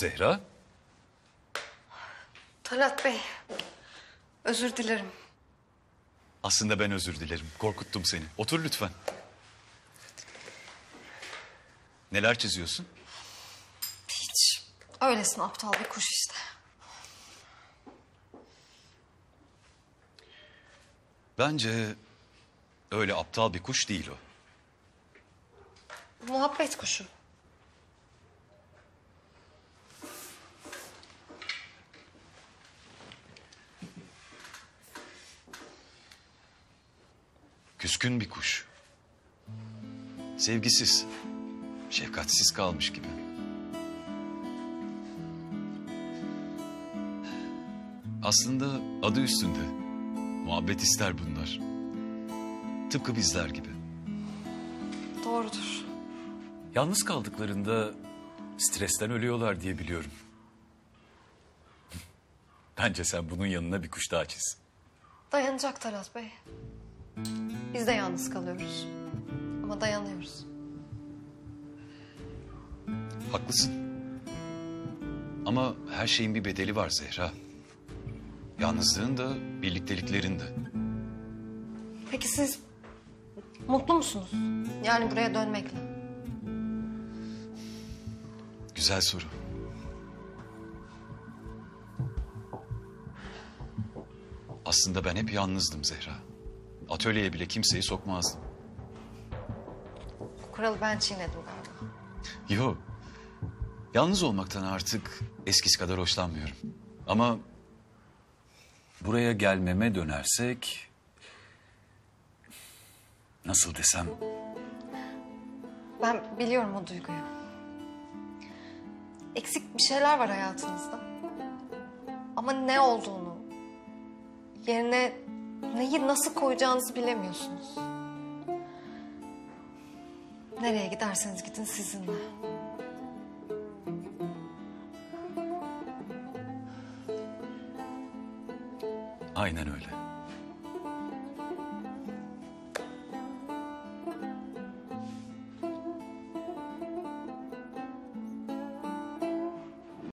Zehra? Talat Bey, özür dilerim. Aslında ben özür dilerim. Korkuttum seni. Otur lütfen. Neler çiziyorsun? Hiç. Öylesine aptal bir kuş işte. Bence öyle aptal bir kuş değil o. Muhabbet kuşu. Küskün bir kuş. Sevgisiz, şefkatsiz kalmış gibi. Aslında adı üstünde. Muhabbet ister bunlar. Tıpkı bizler gibi. Doğrudur. Yalnız kaldıklarında stresten ölüyorlar diye biliyorum. Bence sen bunun yanına bir kuş daha çiz. Dayanacak Talat Bey. Biz de yalnız kalıyoruz. Ama dayanıyoruz. Haklısın. Ama her şeyin bir bedeli var Zehra. Yalnızlığın da, birlikteliklerin de. Peki siz mutlu musunuz? Yani buraya dönmekle. Güzel soru. Aslında ben hep yalnızdım Zehra. Atölyeye bile kimseyi sokmazdım. Bu kuralı ben çiğnedim galiba. Yok. Yalnız olmaktan artık eskisi kadar hoşlanmıyorum. Ama buraya gelmeme dönersek... Nasıl desem? Ben biliyorum o duyguyu. Eksik bir şeyler var hayatınızda. Ama ne olduğunu, yerine neyi nasıl koyacağınızı bilemiyorsunuz. Nereye giderseniz gidin sizinle. Aynen öyle.